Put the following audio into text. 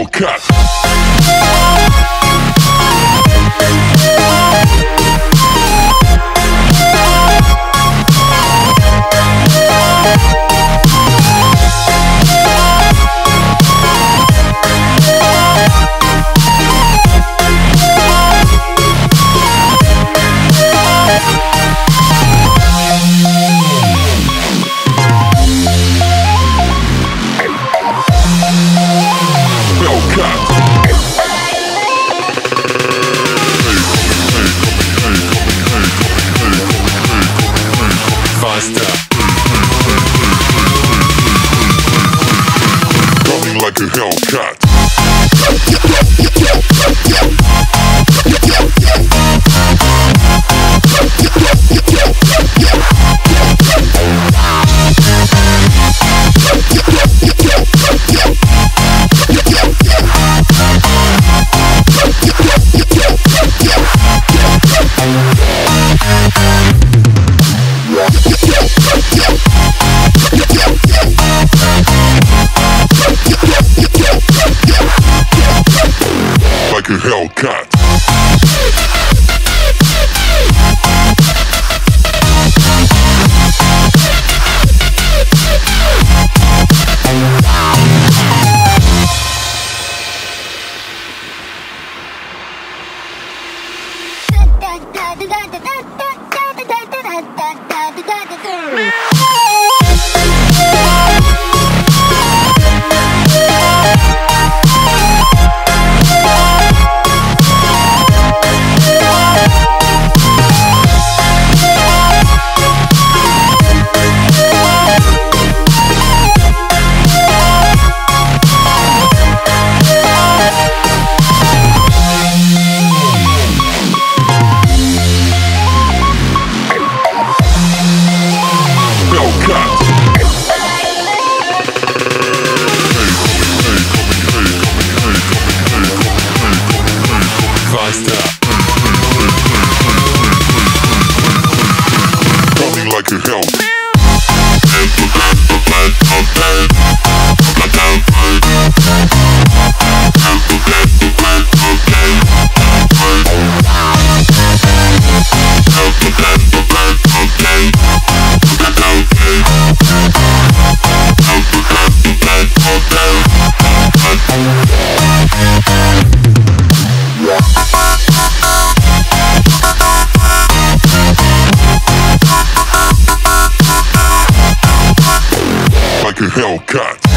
Hellcat. Coming like a Hellcat. Like a Hellcat. Coming like a Hellcat.